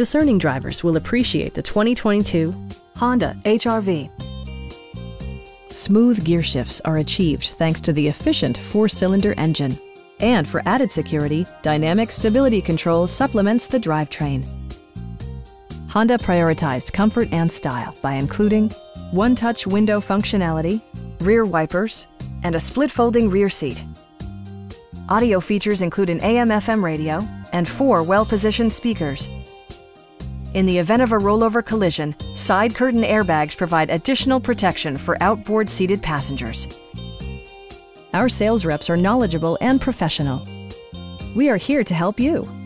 Discerning drivers will appreciate the 2022 Honda HR-V. Smooth gear shifts are achieved thanks to the efficient four-cylinder engine. And for added security, dynamic stability control supplements the drivetrain. Honda prioritized comfort and style by including one-touch window functionality, rear wipers, and a split-folding rear seat. Audio features include an AM/FM radio and 4 well-positioned speakers. In the event of a rollover collision, side curtain airbags provide additional protection for outboard seated passengers. Our sales reps are knowledgeable and professional. We are here to help you.